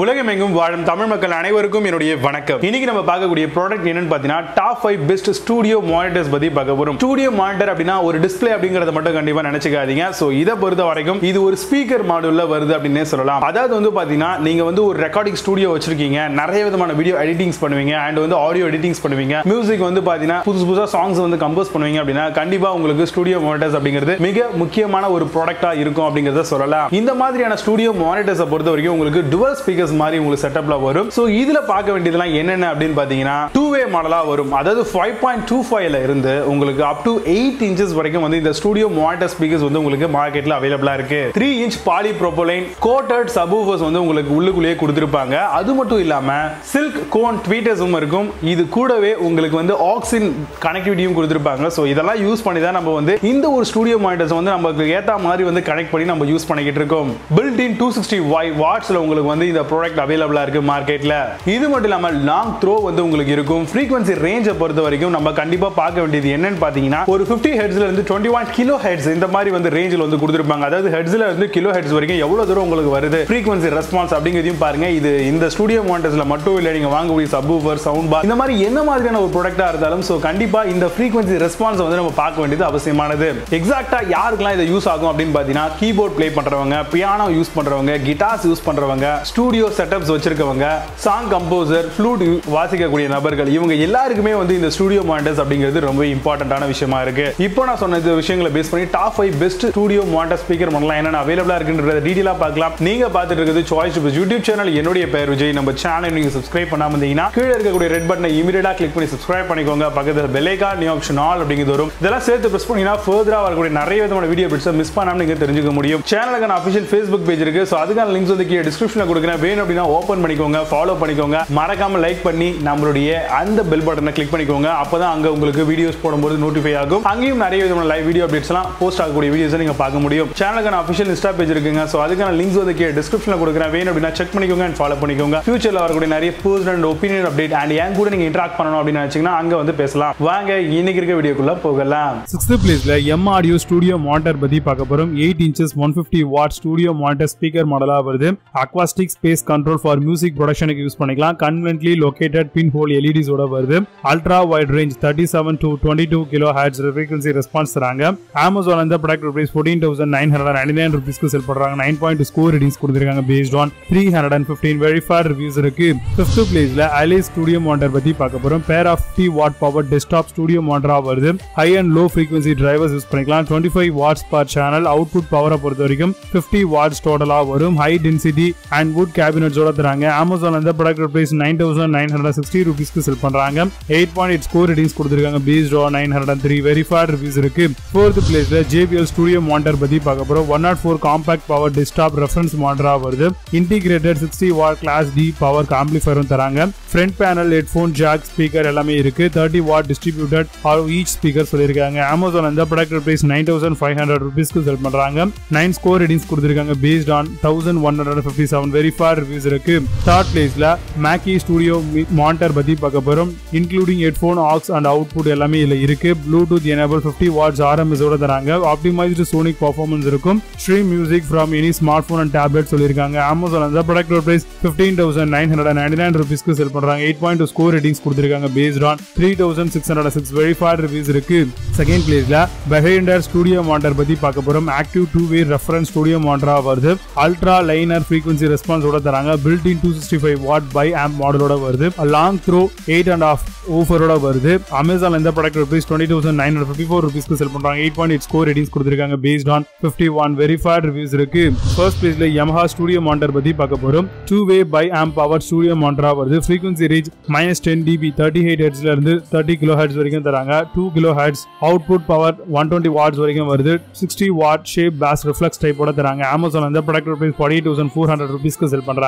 உலகமெங்கும் வாழும் தமிழ் மக்கள் அனைவருக்கும் என்னுடைய வணக்கம். இன்னைக்கு நம்ம பார்க்கக்கூடிய ப்ராடக்ட் என்னன்னு பார்த்தீங்கன்னா டாப் 5 பெஸ்ட் ஸ்டுடியோ மானிட்டர்ஸ் பத்தி பார்க்க போறோம். ஸ்டுடியோ மானிட்டர் அப்படினா ஒரு டிஸ்ப்ளே அப்படிங்கறத மட்டும் கண்டிப்பா நினைச்சுக்காதீங்க. சோ இத பொறுத்த வரைக்கும் இது ஒரு ஸ்பீக்கர் மாடுல்ல வருது அப்படினே சொல்லலாம். அதாவது வந்து பாத்தீங்கன்னா நீங்க வந்து ஒரு ரெக்கார்டிங் ஸ்டுடியோ வச்சிருக்கீங்க, நிறைய விதமான வீடியோ எடிட்டிங்ஸ் பண்ணுவீங்க அண்ட் வந்து ஆடியோ எடிட்டிங்ஸ் பண்ணுவீங்க, மியூசிக் வந்து பாத்தீங்கன்னா புதுசா சாங்ஸ் வந்து கம்போஸ் பண்ணுவீங்க அப்படினா கண்டிப்பா உங்களுக்கு ஸ்டுடியோ மானிட்டர்ஸ் அப்படிங்கிறது மிக முக்கியமான ஒரு ப்ராடக்ட்டா இருக்கும் அப்படிங்கறத சொல்லலாம். இந்த மாதிரியான ஸ்டுடியோ மானிட்டர்ஸ் பொறுத்த வரைக்கும் உங்களுக்கு டுவல் ஸ்பீக்கர் மாதிரி உங்களுக்கு செட்டப்ல வரும். சோ இதுல பார்க்க வேண்டியதெல்லாம் என்னென்ன அப்படினு பாத்தீங்கன்னா 2-way மாடலா வரும். அதாவது 5.25 ல இருந்து உங்களுக்கு up to 8 இன்ச்சஸ் வரைக்கும் வந்து இந்த ஸ்டுடியோ மானிட்டர் ஸ்பீக்கர்ஸ் வந்து உங்களுக்கு மார்க்கெட்ல அவேலபிளா இருக்கு. 3 இன்ச் பாலிப்ரோபைலீன் கோட்டட் சப்வூஃபர்ஸ் வந்து உங்களுக்கு உள்ளுக்குள்ளே கொடுத்திருப்பாங்க. அது மட்டும் இல்லாம சில்க் கோன் ட்வீட்டர்ஸும் இருக்கும். இது கூடவே உங்களுக்கு வந்து ஆக்ஸின் கனெக்டிவிட்டியும் கொடுத்திருப்பாங்க. சோ இதெல்லாம் யூஸ் பண்ணி தான் நம்ம வந்து இந்த ஒரு ஸ்டுடியோ மானிட்டர்ஸ் வந்து நமக்கு ஏத்த மாதிரி வந்து கனெக்ட் பண்ணி நம்ம யூஸ் பண்ணிக்கிட்டு இருக்கோம். built in 260 வாட்ஸ்ல உங்களுக்கு வந்து இந்த ப்ராடக்ட் அவைலபிளா இருக்கு மார்க்கெட்ல. இது மட்டும் இல்லாம லாங் த்ரோ வந்து உங்களுக்கு இருக்கும். ஃப்ரீக்வன்சி ரேஞ்சை பொறுத்த வரைக்கும் நம்ம கண்டிப்பா பார்க்க வேண்டியது என்னன்னு பாத்தீங்கன்னா ஒரு 50 ஹெர்ட்ஸ்ல இருந்து 21 கிலோ ஹெர்ட்ஸ் இந்த மாதிரி வந்து ரேஞ்சில் வந்து கொடுத்திருப்பாங்க. அதாவது ஹெர்ட்ஸ்ல இருந்து கிலோ ஹெர்ட்ஸ் வரைக்கும் எவ்வளவு தூரம் உங்களுக்கு வருது ஃப்ரீக்வன்சி ரெஸ்பான்ஸ் அப்படிங்கிறதையும் பாருங்க. இது இந்த ஸ்டுடியோ மானிட்டர்ஸ்ல மட்டும் இல்ல, நீங்க வாங்கக்கூடிய சப்வூஃபர், சவுண்ட் பார் இந்த மாதிரி என்ன மாதிரியான ஒரு ப்ராடக்ட்டா இருந்தாலும் சோ கண்டிப்பா இந்த ஃப்ரீக்வன்சி ரெஸ்பான்ஸ் வந்து நம்ம பார்க்க வேண்டியது அவசியமானது. எக்ஸாக்ட்டா யாருக்கெல்லாம் இது யூஸ் ஆகும் அப்படின்னு பாத்தீங்கன்னா கீபோர்ட் ப்ளே பண்றவங்க, பியானோ யூஸ் பண்றவங்க, கிட்டார்ஸ் யூஸ் பண்றவங்க, ஸ்டூடியோ செட்டப்ஸ் வச்சிருக்கவங்க, சாங் கம்போசர், ஃப்ளூட் வாசிக்கக்கூடிய நபர்கள், இவங்க எல்லாருக்குமே வந்து இந்த ஸ்டுடியோ மானிட்டர்ஸ் அப்படிங்கிறது ரொம்ப இம்பார்ட்டன்டான விஷயமா இருக்கு. இப்போ நான் சொன்ன இந்த விஷயங்களை பேஸ் பண்ணி top 5 best studio monitor speaker model என்னென்ன அவைலபிளா இருக்குன்றத டீடைலா பார்க்கலாம். நீங்க பார்த்துட்டு இருக்கிறது சாய்ஸ் டிப்ஸ் யூடியூப் சேனல். என்னுடைய பெயர் விஜய். நம்ம சேனல் நீங்க சப்ஸ்கிரைப் பண்ணாம இருந்தீங்கன்னா கீழே இருக்கக்கூடிய ரெட் பட்டனை இமிடியேட்டா கிளிக் பண்ணி சப்ஸ்கிரைப் பண்ணிக்கோங்க. பக்கத்துல bell icon, new option all அப்படிங்கிறது வரும். இதெல்லாம் சேர்த்து பிரஸ் பண்ணீங்கன்னா ஃபர்தரா வரக்கூடிய நிறைய விதமான வீடியோ பிட்ஸ் மிஸ் பண்ணாம நீங்க தெரிஞ்சுக்க முடியும். சேனலுக்கான அபிஷியல் Facebook பேஜ் இருக்கு. சோ அதுக்கான லிங்க்ஸ் வந்து கீழே டிஸ்கிரிப்ஷன்ல கொடுக்கிறேன். அப்படின்னா ஓபன் பண்ணிக்கோங்க, ஃபாலோ பண்ணிக்கோங்க, மறக்காம லைக் பண்ணி நம்மளுடைய அந்த பெல் பட்டனை கிளிக் பண்ணிக்கோங்க. அப்பதான் அங்க உங்களுக்கு வீடியோஸ் போடும்போது நோட்டிஃபை ஆகும். அங்கேயும் நிறைய விதமான லைவ் வீடியோ அப்டேட்ஸ் எல்லாம் போஸ்ட் ஆகக்கூடிய வீடியோஸ் நீங்க பார்க்க முடியும். சேனலுக்கான அஃபிஷியல் இன்ஸ்டா பேஜ் இருக்குங்க. சோ அதுக்கான லிங்க்ஸ் வந்து கீழே டிஸ்கிரிப்ஷன்ல கொடுக்குறேன். வேணும் அப்படின்னா செக் பண்ணிக்கோங்க அண்ட் ஃபாலோ பண்ணிக்கோங்க. ஃபியூச்சர்ல வரக்கூடிய நிறைய personal and opinion update and என் கூட நீங்க இன்டராக்ட் பண்ணணும் அப்படின்னு நினைச்சீங்கன்னா அங்க வந்து பேசலாம். வாங்க இன்னைக்கு இருக்க வீடியோக்குள்ள போகலாம். 6th பிளேஸ்ல எம் ஆடியோ ஸ்டுடியோ மானிட்டர் பத்தி பார்க்க போறோம். 8 inches 150 watt studio monitor speaker மாடலா வருது. Acoustic space control for music production use பண்ணிக்கலாம். conveniently located pinhole LEDs ஓட வருது. ultra wide range 37 to 22 kHz frequency response தராங்க. Amazon அந்த product price 14,999 rupees க்கு sell பண்றாங்க. 9.2 score ratings கொடுத்திருக்காங்க based on 315 verified reviews இருக்கு. 5th placeல Alice studio monitor பத்தி பார்க்க போறோம். pair of 50 watt power desktop studio monitor வருது. high and low frequency drivers use பண்ணிக்கலாம். 25 watts per channel output power பொறுத்த வரைக்கும் 50 watts total வரும். high density and wood cabinets ஓட தராங்க. Amazon அந்த product price 9960 rupees க்கு sell பண்றாங்க. 8.8 score ratings கொடுத்திருக்காங்க based on 903 verified reviews இருக்கு. 4th placeல JBL studio monitor பத்தி பார்க்க போறோம். 104 compact power desktop reference monitor வருது. integrated 60 watt class D power amplifier தராங்க. front panel, headphone jack, speaker எல்லாமே இருக்கு. 30 watt distributed for each speaker சொல்லிருக்காங்க. Amazon அந்த product price 9500 rupees க்கு sell பண்றாங்க. 9 score ratings கொடுத்திருக்காங்க based on 1157 verified reviews இருக்கு. Third placeல Mackie studio monitor பத்தி பார்க்க போறோம். including headphone aux and output எல்லாமே இல்ல இருக்கு. bluetooth enabled 50 watts RMS ஓட தராங்க. optimized sonic performance இருக்கும். stream music from any smartphone and tablet சொல்லிருக்காங்க. Amazon அந்த product price 15999 rupees க்கு செல் பண்றாங்க. 8.2 score ratings கொடுத்திருக்காங்க based on 3606 verified reviews இருக்கு. Second placeல Behrinder studio monitor பத்தி பார்க்க போறோம். active 2-way reference studio monitor வருது. ultra linear frequency response ஓட தராங்க. built in 265 watt by amp model ஓட வருது. long throw 8.5 offer ஓட வருது. Amazon இந்த product price 20954 rupees க்கு செல் பண்றாங்க. 8.8 score ratings கொடுத்திருக்காங்க based on 51 verified reviews இருக்கு. First placeல Yamaha studio monitor பத்தி பார்க்க போறோம். 2-way by amp power studio monitor வருது. frequency range -10 dB 38 Hz ல இருந்து 30 kHz வரைக்கும் தராங்க. 2 kHz output power 120 watts வரைக்கும் வருது. 60 watt shape bass reflex type ஓட தராங்க. Amazon இந்த product price 48400 rupees க்கு செல் பண்றாங்க.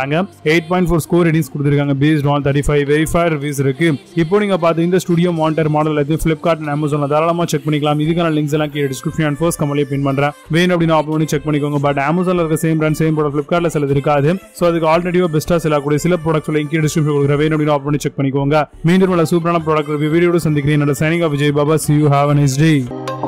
8.4 score ratings கொடுத்திருக்காங்க based on 35 verified reviews இருக்கு. இப்போ நீங்க பாத்து இந்த ஸ்டுடியோ மானிட்டர் மாடல் இது Flipkart and Amazonல தாராளமா செக் பண்ணிக்கலாம். இதுக்கான லிங்க்ஸ் எல்லாம் கீழ description and first comment ல பின் பண்றேன். வேணும் அப்படினா ஆப்ல வந்து செக் பண்ணிக்கோங்க. பட் Amazonல இருக்க சேம் பிராண்ட் சேம் ப்ராடக்ட் Flipkartல சிலது இருக்காது. சோ அதுக்கு ஆல்டர்னேட்டிவா பெஸ்டா சில கூட சில ப்ராடக்ட்ஸ் லிங்க் கீழ description கொடுக்கற. வேணும் அப்படினா ஆப்ல வந்து செக் பண்ணிக்கோங்க. மீண்டும் ஒரு சூப்பரான ப்ராடக்ட் ரிவ்யூ வீடியோட சந்திக்கிறேன். நான் signing off Vijay Baba. see you, have a nice day.